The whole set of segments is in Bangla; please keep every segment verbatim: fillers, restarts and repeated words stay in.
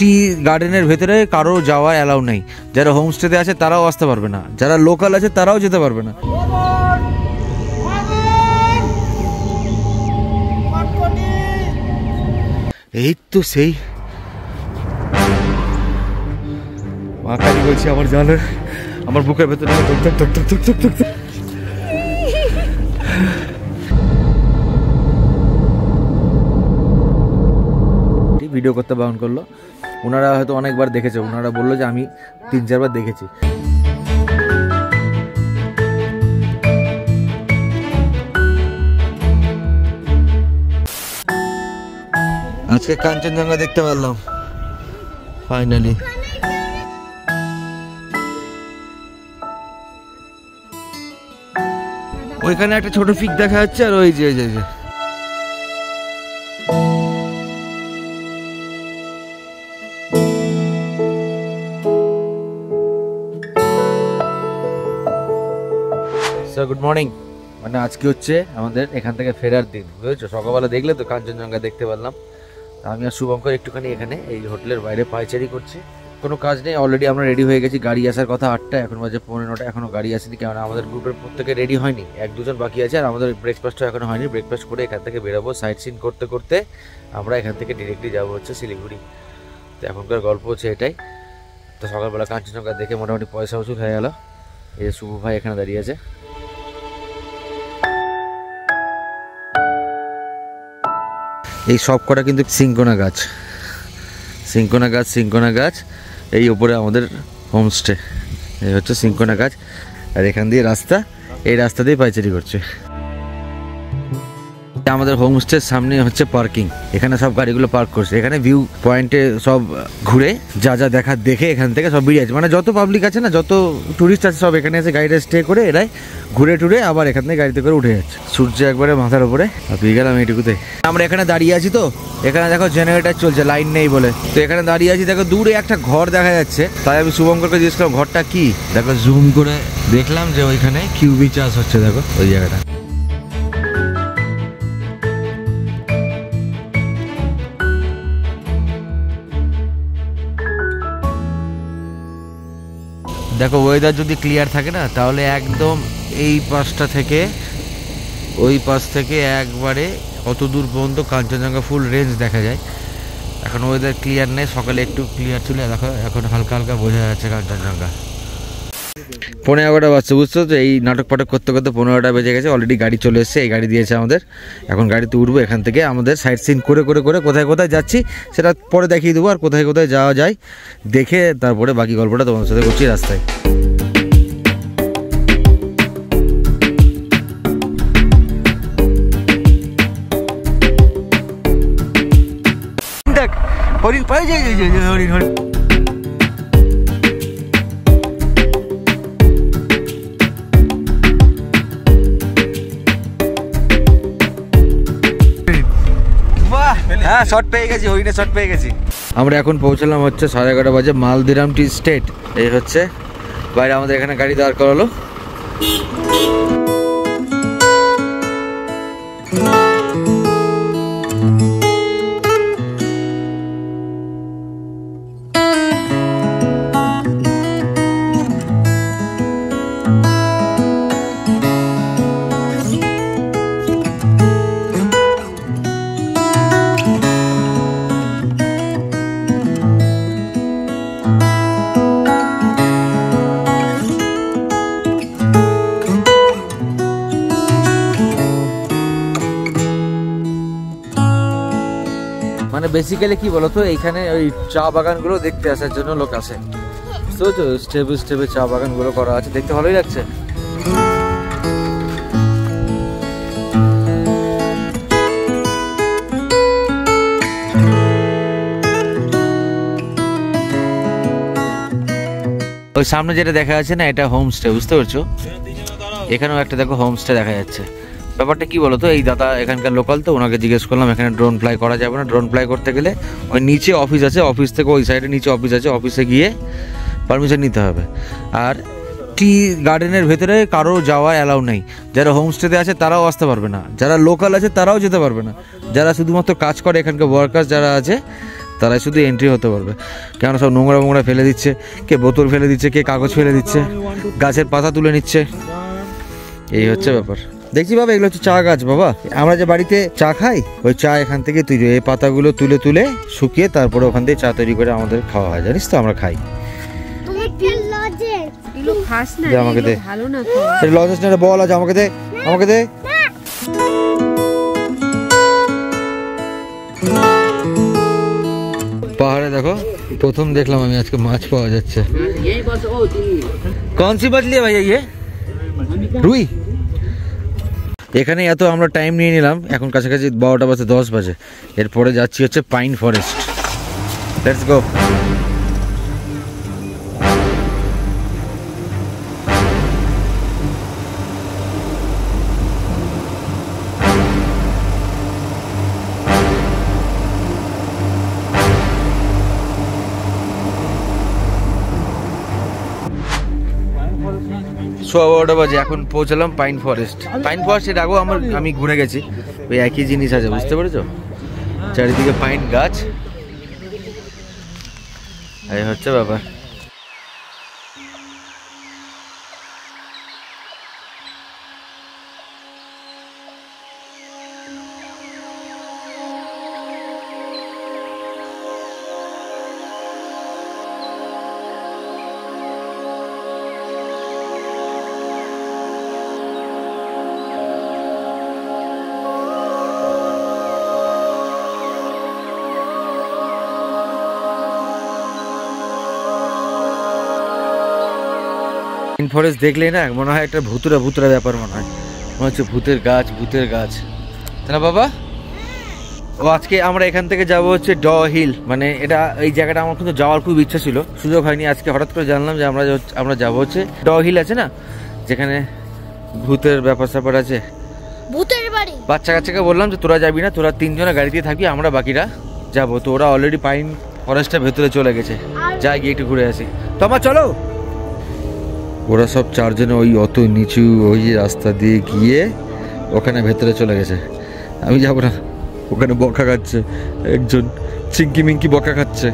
টি গার্ডেনের ভেতরে কারো যাওয়া এলাও নেই যারা হোমস্টেতে আছে তারাও আসতে পারবে না যারা লোকাল আছে তারাও যেতে পারবে না এই তো সেই মাকারি বলছি আমার জানে আমার বুকের ভেতরে টক টক টক টক টক ভিডিও করতে বারণ করলো ওনারা হয়তো অনেকবার দেখেছে ওনারা বলল যে আমি তিন চার বার দেখেছি আজকে কাঞ্চনজঙ্ঘা দেখতে পারলাম ফাইনালি ওইখানে একটা ছোট পিক দেখা যাচ্ছে আর ওই যে যে গুড মর্নিং মানে আজকে হচ্ছে আমাদের এখান থেকে ফেরার দিন বুঝেছো সকালবেলা দেখলে তো কাঞ্চনজঙ্ঘা দেখতে পারলাম আমি আর শুভঙ্কর একটুখানি এখানে এই হোটেলের বাইরে পায়চারি করছি কোনো কাজ নেই অলরেডি আমরা রেডি হয়ে গেছি গাড়ি আসার কথা আটটা এখন বাজে পৌনে নটা এখনও গাড়ি আসেনি কারণ আমাদের গ্রুপের প্রত্যেকে রেডি হয়নি এক দুজন বাকি আছে আর আমাদের ব্রেকফাস্টও এখনও হয়নি ব্রেকফাস্ট করে এখান থেকে বেরোবো সাইট সিন করতে করতে আমরা এখান থেকে ডিরেক্টলি যাবো হচ্ছে শিলিগুড়ি তো এখনকার গল্প হচ্ছে এটাই তো সকালবেলা কাঞ্চনজঙ্ঘা দেখে মোটামুটি পয়সা উচুল হয়ে গেল এই শুভ ভাই এখানে দাঁড়িয়ে আছে এই সব কটা কিন্তু সিঙ্কোনা গাছ সিঙ্কোনা গাছ সিঙ্কোনা গাছ এই উপরে আমাদের হোমস্টে এই হচ্ছে সিঙ্কোনা গাছ আর এখান দিয়ে রাস্তা এই রাস্তা দিয়ে পায়চারি করছে আমাদের হোমস্টের সামনে হচ্ছে পার্কিং এখানে সব গাড়িগুলো পার্ক করছে এখানে ভিউ পয়েন্টে সব ঘুরে যা যা দেখা দেখে এখান থেকে সব বেরিয়ে আছে মানে যত পাবলিক আছে না যত ট্যুরিস্ট আছে সব এখানে এসে গাড়িটা স্টে করে এরাই ঘুরে টুরে আবার এখান থেকে গাড়িতে করে উঠে যাচ্ছে সূর্য একবারে মাথার উপরে পেয়ে গেলাম এইটুকুতে আমরা এখানে দাঁড়িয়ে আছি তো এখানে দেখো জেনারেটার চলছে লাইন নেই বলে তো এখানে দাঁড়িয়ে আছি দেখো দূরে একটা ঘর দেখা যাচ্ছে তাই আমি শুভঙ্করকে জিজ্ঞেস করলাম ঘরটা কি দেখো জুম করে দেখলাম যে ওইখানে কিউবি চাষ হচ্ছে দেখো ওই জায়গাটা দেখো ওয়েদার যদি ক্লিয়ার থাকে না তাহলে একদম এই পাশটা থেকে ওই পাশ থেকে একবারে অত দূর পর্যন্ত কাঞ্চনজঙ্ঘা ফুল রেঞ্জ দেখা যায় এখন ওয়েদার ক্লিয়ার নেই সকালে একটু ক্লিয়ার ছিল দেখো এখন হালকা হালকা বোঝা যাচ্ছে কাঞ্চনজঙ্ঘা পনেরো এগারোটা বাজছে বুঝতে তো এই নাটক পাটক করতে করতে পনেরোটা বেজে গেছে অলরেডি গাড়ি চলে এসছে এই গাড়ি দিয়েছে আমাদের এখন গাড়িতে উঠবো এখান থেকে আমাদের সাইট সিন করে করে করে কোথায় কোথায় যাচ্ছি সেটা পরে দেখিয়ে দেবো আর কোথায় কোথায় যাওয়া যায় দেখে তারপরে বাকি গল্পটা তোমাদের সাথে করছি রাস্তায় হ্যাঁ শর্ট পেয়ে গেছি হরিণে শর্ট পেয়ে গেছি আমরা এখন পৌঁছলাম হচ্ছে সাড়ে এগারোটা বাজে মালদিরাম টি স্টেট এই হচ্ছে বাইরে আমাদের এখানে গাড়ি দাঁড় করালো বেসিক্যালি কি বলতো এইখানে ওই চা বাগানগুলো দেখতে আসার জন্য লোক আসে বুঝতে স্টেপে স্টেপে চা বাগানগুলো করা আছে দেখতে ভালোই লাগছে ওই সামনে যেটা দেখা যাচ্ছে না এটা হোমস্টে বুঝতে পারছো এখানেও একটা দেখো হোমস্টে দেখা যাচ্ছে ব্যাপারটা কি বলতো এই দাদা এখানকার লোকাল তো ওনাকে জিজ্ঞেস করলাম এখানে ড্রোন ফ্লাই করা যাবে না ড্রোন ফ্লাই করতে গেলে ওই নিচে অফিস আছে অফিস থেকে ওই সাইডে নিচে অফিস আছে অফিসে গিয়ে পারমিশন নিতে হবে আর টি গার্ডেনের ভেতরে কারো যাওয়া অ্যালাউ নেই যারা হোমস্টেতে আছে তারাও আসতে পারবে না যারা লোকাল আছে তারাও যেতে পারবে না যারা শুধুমাত্র কাজ করে এখানকার ওয়ার্কার যারা আছে তারাই শুধু এন্ট্রি হতে পারবে, কারণ সব নোংরা মোংরা ফেলে দিচ্ছে, কে বোতল ফেলে দিচ্ছে, কে কাগজ ফেলে দিচ্ছে, গাছের পাতা তুলে নিচ্ছে, এই হচ্ছে ব্যাপার। দেখছি বাবা এগুলো হচ্ছে চা গাছ। বাবা আমরা যে বাড়িতে চা খাই ওই চা এখান থেকে তুই এই পাতাগুলো তুলে তুলে শুকিয়ে তারপরে ওখান থেকে চা তৈরি করে আমাদের খাওয়া হয়, জানিস তো, আমরা খাই। আমাকে দে লজেস না বল, আজ আমাকে দে, আমাকে দে। পাহাড়ে দেখো প্রথম দেখলাম আমি আজকে মাছ পাওয়া যাচ্ছে। কোন সি বদলি ভাই, এই রুই। এখানে এত আমরা টাইম নিয়ে নিলাম, এখন কাছাকাছি বারোটা বাজে, দশ বাজে। এরপরে যাচ্ছি হচ্ছে পাইন ফরেস্ট। Let's go. সোয়া বারোটা বাজে, এখন পৌঁছালাম পাইন ফরেস্ট। পাইন ফরেস্টের আগেও আমার আমি ঘুরে গেছি, ওই একই জিনিস আছে, বুঝতে পেরেছো? চারিদিকে পাইন গাছ, এই হচ্ছে ব্যাপার। ফরেস্ট দেখলে না মনে হয় একটা ভুতুরা ভুতুরা ব্যাপার মনে হয়, মনে হচ্ছে ভূতের গাছ, ভূতের গাছ, তাই না বাবা? ও আজকে আমরা এখান থেকে যাব হচ্ছে ড হিল, মানে এটা এই জায়গাটা আমার কিন্তু যাওয়ার খুব ইচ্ছা ছিল, সুযোগ হয়নি। আজকে হঠাৎ করে জানলাম যে আমরা আমরা যাব হচ্ছে ড হিল, আছে না যেখানে ভূতের ব্যাপার স্যাপার আছে, ভূতের বাড়ি। বাচ্চা কাচ্চাকে বললাম যে তোরা যাবি না, তোরা তিনজনে গাড়িতেই থাকবি, আমরা বাকিরা যাবো। তো ওরা অলরেডি পাইন ফরেস্টের ভেতরে চলে গেছে, যাই গিয়ে একটু ঘুরে আসি। তো আমার চলো। ওরা সব চারজনে ওই অত নিচু ওই রাস্তা দিয়ে গিয়ে ওখানে ভেতরে চলে গেছে। আমি যাব না, ওখানে বকা খাচ্ছে একজন, চিঙ্কি মিঙ্কি বকা খাচ্ছে,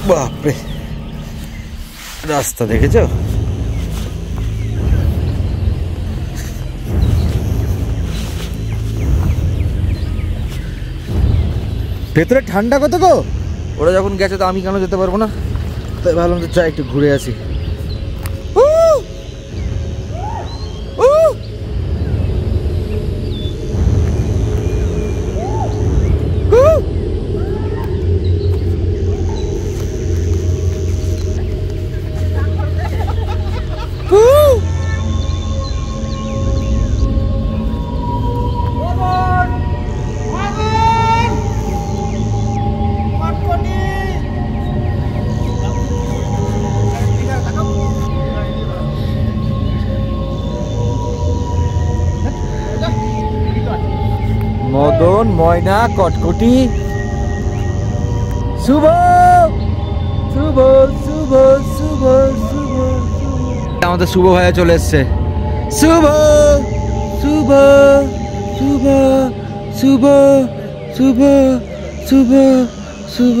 কান্না করছে। বাপরে, রাস্তা দেখেছ? ভেতরে ঠান্ডা কত গো। ওরা যখন গেছে তো আমি কেন যেতে পারবো না, তাই ভাবলাম তো চা একটু ঘুরে আসি। মদন, ময়না, কটকটি, শুভ শুভ শুভ শুভ শুভ, আমাদের শুভ ভাইয়া চলে এসছে। শুভ শুভ শুভ শুভ শুভ শুভ শুভ।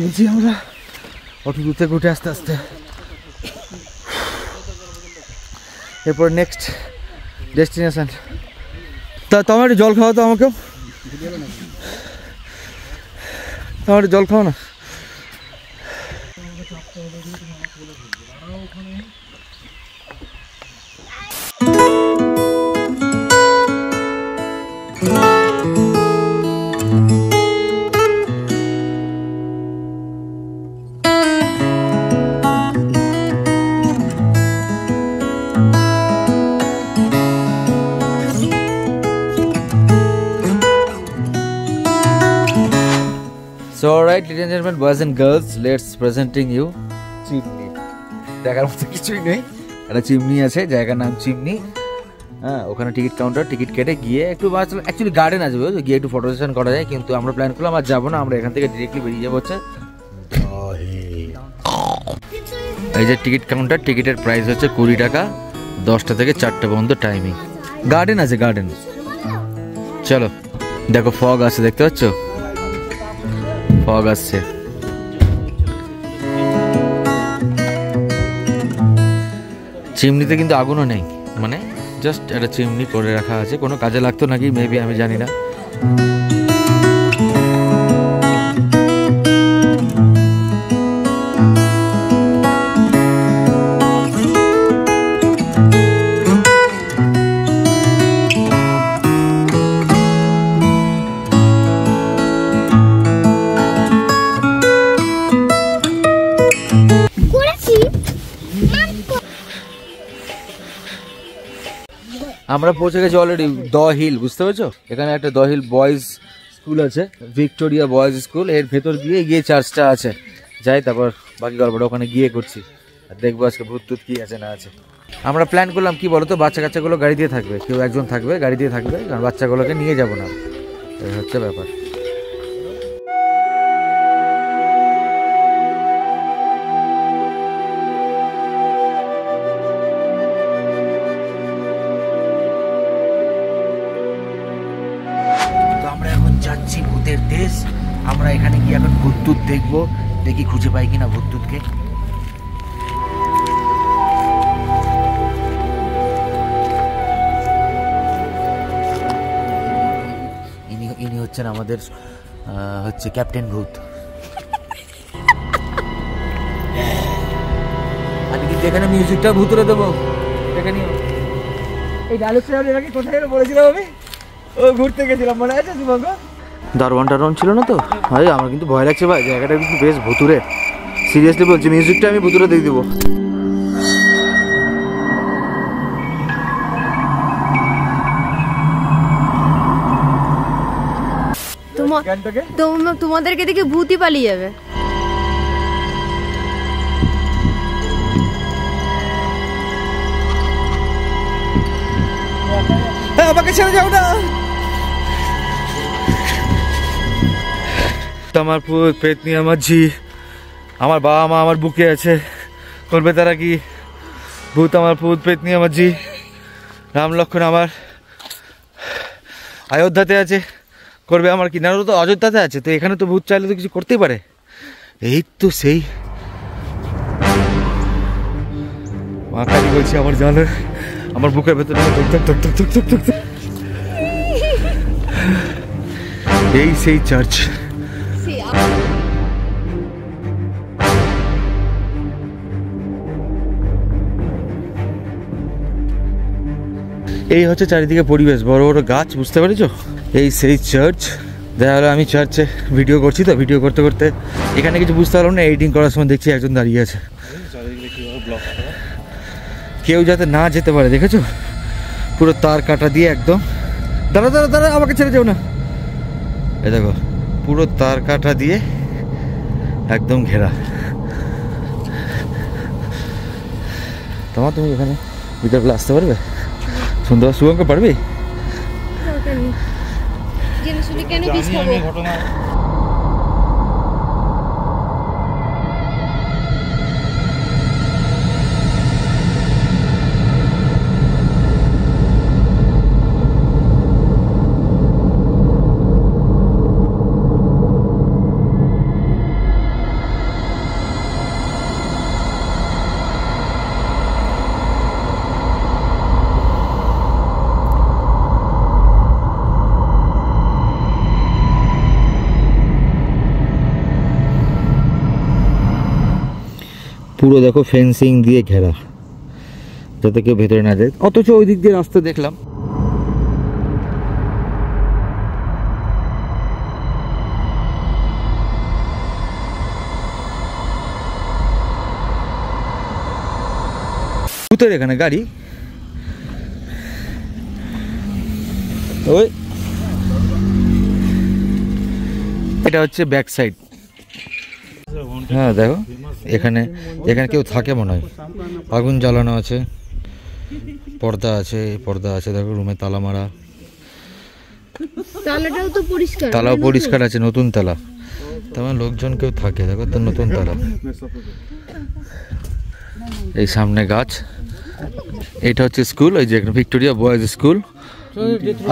বলছি আমরা অটো দূর থেকে উঠে আস্তে আস্তে এরপর নেক্সট ডেস্টিনেশন। তা তোমার একটু জল খাওয়া তো আমাকেও, তোমার একটু জল খাও না। So alright, ladies and gentlemen, boys and girls, let's presenting you chimney. দেখার মতো কিছুই নেই, একটা চিমনি আছে, জায়গার নাম চিমনি। হ্যাঁ ওখানে টিকিট কাউন্টার টিকিট কেটে গিয়ে একটু অ্যাকচুয়ালি গার্ডেন আছে বুঝছো গিয়ে একটু ফটো সেশন করা যায় কিন্তু আমরা প্ল্যান করলাম আর যাব না আমরা এখান থেকে ডাইরেক্টলি বেরিয়ে যাব হচ্ছে এই যে টিকিট কাউন্টার টিকিটের প্রাইস হচ্ছে কুড়ি টাকা দশটা থেকে চারটে পর্যন্ত টাইমিং গার্ডেন আছে গার্ডেন চলো দেখো ফগ আছে দেখতে পাচ্ছ ফগ আছে চিমনিতে কিন্তু আগুনও নেই মানে জাস্ট একটা চিমনি করে রাখা আছে কোনো কাজে লাগতো নাকি মেবি আমি জানি না আমরা পৌঁছে গেছি অলরেডি Dow Hill বুঝতে পারছো এখানে একটা Dow Hill বয়েজ স্কুল আছে ভিক্টোরিয়া বয়েজ স্কুল এর ভেতর দিয়ে গিয়ে চার্চটা আছে যাই তারপর বাকি গল্পটা ওখানে গিয়ে করছি আর দেখবো আজকে ভূত টুত কি আছে না আছে আমরা প্ল্যান করলাম কি বলতো বাচ্চা কাচ্চাগুলো গাড়ি দিয়ে থাকবে কেউ একজন থাকবে গাড়ি দিয়ে থাকবে কারণ বাচ্চাগুলোকে নিয়ে যাবো না এই হচ্ছে ব্যাপার আমরা এখানে গিয়ে এখন ভূতটুত দেখব দেখি খুঁজে পাই কিনা ভূতটুতকে ইনি ইনি হচ্ছেন আমাদের হচ্ছে ক্যাপ্টেন ভূত আমি কিন্তু এখানে মিউজিকটা ভূতরে দেবো দেখে নিও এই ডায়লগটা আমি কোথায় যেন বলেছিলাম আমি ও ঘুরতে গেছিলাম মনে আছে শুভঙ্গ দারোয়ান টারোয়ান ছিল না তো ভাই আমার কিন্তু ভয় লাগছে ভাই জায়গাটা কিন্তু বেশ ভুতুরে সিরিয়াসলি বলছি মিউজিকটা আমি ভুতুরে দিয়ে দেবো তোমাদেরকে দেখে ভূতই পালিয়ে যাবে আমাকে ছেড়ে যাও না আমার পেতনি আমার ঝি আমার বাবা মা আমার বুকে আছে করবে তারা কি ভূত আমার ভূত পেতনি আমার ঝি রাম লক্ষণ আমার অযোধ্যাতে আছে করবে আমার কি না তো অযোধ্যাতে আছে তো এখানে তো ভূত চাইলে তো কিছু করতেই পারে এই তো সেই মা কালী বলছি আমার জানো আমার বুকের ভেতরে এই সেই চার্চ এই হচ্ছে চারিদিকে পরিবেশ বড় বড় গাছ বুঝতে পারছো এই সেই চার্চ দেখা হলো আমি চার্চে ভিডিও করছি তো ভিডিও করতে করতে এখানে কিছু বুঝতে পারলাম না এডিটিং করার সময় দেখছি একজন দাঁড়িয়ে আছে কেউ যাতে না যেতে পারে দেখেছো পুরো তার কাটা দিয়ে একদম দাঁড়া দাঁড়া দাঁড়া আমাকে ছেড়ে যাও না এই দেখো পুরো তার কাটা দিয়ে একদম ঘেরা তোমার তুমি এখানে ভিতরে আসতে পারবে সুন্দর সুগঙ্গ পারবি পুরো দেখো ফেন্সিং দিয়ে ঘেরা যাতে কেউ ভেতরে না যায় অথচ ওই দিক দিয়ে রাস্তা দেখলাম ভূতের এখানে গাড়ি ওই এটা হচ্ছে ব্যাক সাইড হ্যাঁ দেখো এখানে এখানে কেউ থাকে মনে হয় আগুন জ্বালানো আছে পর্দা আছে, পর্দা আছে, দেখো রুমে তালা মারা, তালাটাও তো পরিষ্কার, তালাও পরিষ্কার আছে, নতুন তালা, তেমন লোকজন কেউ থাকে, দেখো তো নতুন তালা। এই সামনে গাছ, এটা হচ্ছে স্কুল, ওই যে ভিক্টোরিয়া বয়েজ স্কুল।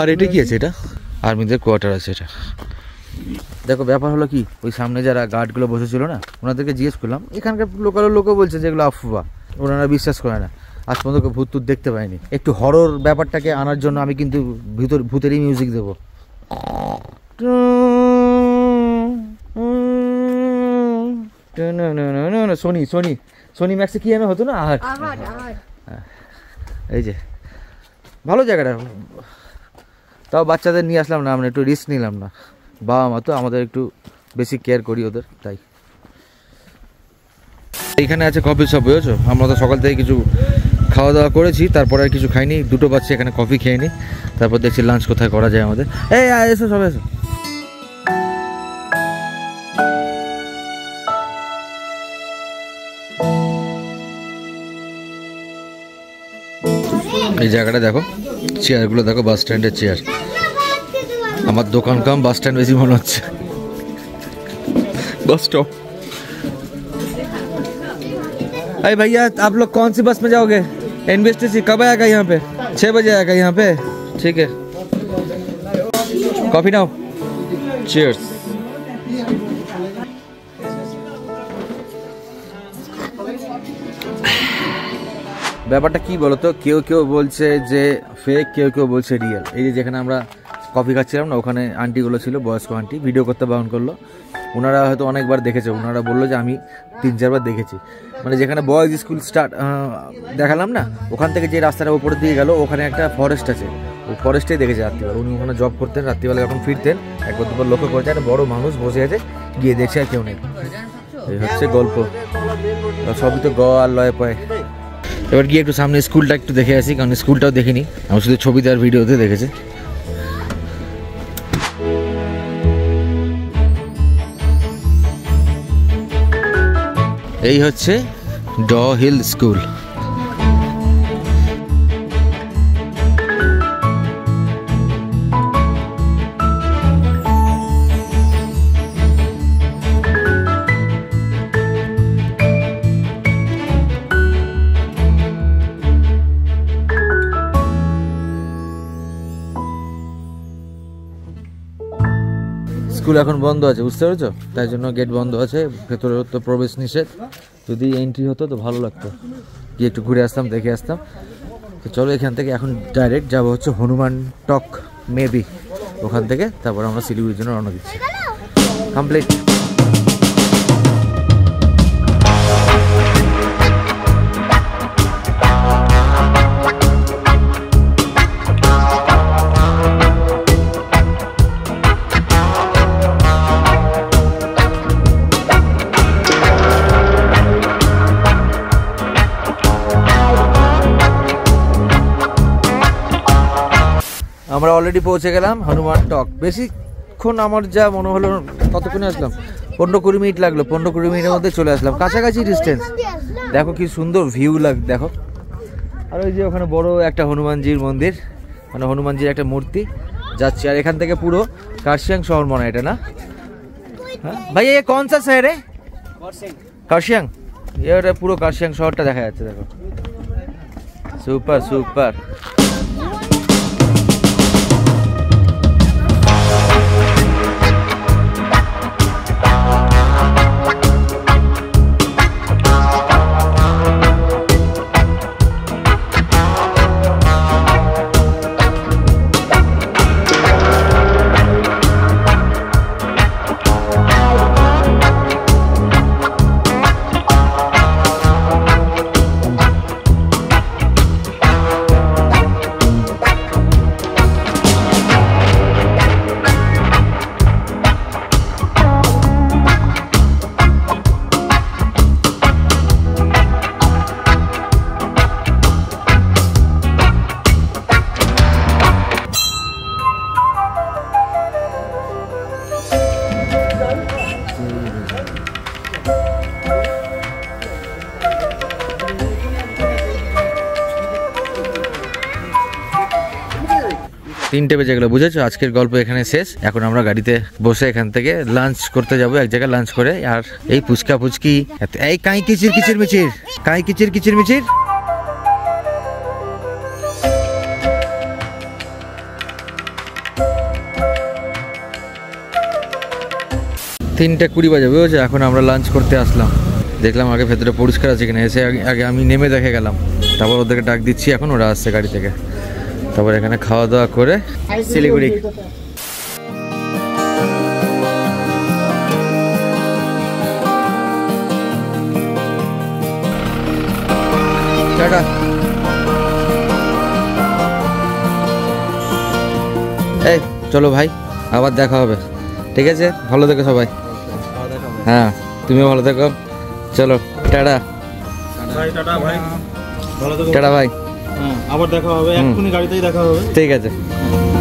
আর এটা কি আছে, এটা আর্মিদের কোয়ার্টার আছে। এটা দেখো ব্যাপার হলো কি, ওই সামনে যারা গার্ডগুলো বসেছিল না, ওনাদেরকে জিজ্ঞেস করলাম, এখানকার লোকাল লোকও বলছে যেগুলো আফুবা, ওনারা বিশ্বাস করে না। আজ পর্যন্ত ভূত টুত দেখতে পাইনি। একটু হরর ব্যাপারটাকে আনার জন্য আমি কিন্তু ভিতর ভূতেরই মিউজিক দেবো। সোনি সোনি সোনি ম্যাক্সে কি এনে হতো না, আহার। এই যে ভালো জায়গাটা, তাও বাচ্চাদের নিয়ে আসলাম না, আমরা একটু রিস্ক নিলাম না, বাবা মা তো আমাদের একটু বেশি কেয়ার করি ওদের, তাই। এইখানে আছে কফি শপ, বুঝেছো, আমরা তো সকাল থেকে কিছু খাওয়া দাওয়া করেছি, তারপরে আর কিছু খাইনি। দুটো বাচ্চা এখানে কফি খেয়ে নি, তারপর দেখছি লাঞ্চ কোথায় করা যায় আমাদের। এই এসো সবাই এসো। এই জায়গাটা দেখো, চেয়ারগুলো দেখো, বাস স্ট্যান্ডের চেয়ার। আমার দোকান কম, বাস স্ট্যান্ড বেশি মনে হচ্ছে, বাস স্টপ। अरे भैया आप लोग कौन सी बस में जाओगे? एनबीएसटीसी कब आएगा यहाँ पे? छः बजे आएगा यहाँ पे, ठीक है। Coffee now, cheers. ব্যাপারটা কি বলতো, কেউ কেউ বলছে যে ফেক, কেউ কেউ বলছে রিয়েল। এই যে যেখানে আমরা কফি খাচ্ছিলাম না, ওখানে আন্টিগুলো ছিল, বয়স্ক আন্টি, ভিডিও করতে বারণ করলো। ওনারা হয়তো অনেকবার দেখেছে, ওনারা বললো যে আমি তিন চারবার দেখেছি। মানে যেখানে বয়েজ স্কুল স্টার্ট দেখালাম না, ওখান থেকে যে রাস্তাটা ওপরের দিকে গেল, ওখানে একটা ফরেস্ট আছে, ওই ফরেস্টেই দেখেছে রাত্রিবেলা। উনি ওখানে জব করতেন, রাত্রিবেলা যখন ফিরতেন একবার দুবার লক্ষ্য করছে একটা বড়ো মানুষ বসে আছে, গিয়ে দেখছে আর কেউ নেই। এই হচ্ছে গল্প, সবই তো গল্প আর লয় পায়। এবার গিয়ে একটু সামনে স্কুলটা একটু দেখে আসি, কারণ স্কুলটাও দেখিনি, আমি শুধু ছবিতে আর ভিডিওতে দেখেছি। এই হচ্ছে ডাও হিল স্কুল। স্কুল এখন বন্ধ আছে, বুঝতে পেরেছো, তাই জন্য গেট বন্ধ আছে, ভেতরে তো প্রবেশ নিষেধ। যদি এন্ট্রি হতো তো ভালো লাগতো, গিয়ে একটু ঘুরে আসতাম, দেখে আসতাম। তো চলো এখান থেকে এখন ডাইরেক্ট যাবো হচ্ছে হনুমান টক মেবি, ওখান থেকে তারপর আমরা শিলিগুড়ির জন্য রওনা দিচ্ছি। কমপ্লিট। আমরা অলরেডি পৌঁছে গেলাম হনুমান টক। বেশিক্ষণ আমার যা মনে হলো, কতক্ষণে আসলাম, পনেরো কুড়ি মিনিট লাগলো, পনেরো কুড়ি মিনিটের মধ্যে চলে আসলাম, কাছাকাছি ডিস্টেন্স। দেখো কি সুন্দর ভিউ লাগ, দেখো। আর ওই যে ওখানে বড় একটা হনুমানজির মন্দির, মানে হনুমানজির একটা মূর্তি যাচ্ছে। আর এখান থেকে পুরো কার্শিয়াং শহর মনে হয় এটা, না? হ্যাঁ ভাই, এ কোন সা শহরে? কার্শিয়াং, এটা পুরো কার্শিয়াং শহরটা দেখা যাচ্ছে, দেখো। Super super. তিনটে বেজে গেল, বুঝেছো? আজকের গল্প এখানে শেষ। এখন আমরা গাড়িতে বসে এখান থেকে লাঞ্চ করতে যাব, এক জায়গায় লাঞ্চ করে। আর এই ফুচকা ফুচকি, এই কাই কিচির কিচির মিচির, কাই কিচির কিচির মিচির। তিনটা কুড়ি বাজে, বুঝেছো? এখন আমরা লাঞ্চ করতে আসলাম, দেখলাম আগে ভেতরে পরিষ্কার আছে কিনা। এসে আগে আমি নেমে দেখে গেলাম, তারপর ওদেরকে ডাক দিচ্ছি, এখন ওরা আসছে গাড়ি থেকে। তারপর এখানে খাওয়া দাওয়া করে শিলিগুড়ি। এই চলো ভাই, আবার দেখা হবে, ঠিক আছে? ভালো থেকো সবাই। হ্যাঁ, তুমিও ভালো থেকো। চলো, টাটা ভাই, টাটা ভাই, ভালো থেকো। টাটা ভাই, আবার দেখা হবে, এক্ষুনি গাড়িতেই দেখা হবে, ঠিক আছে।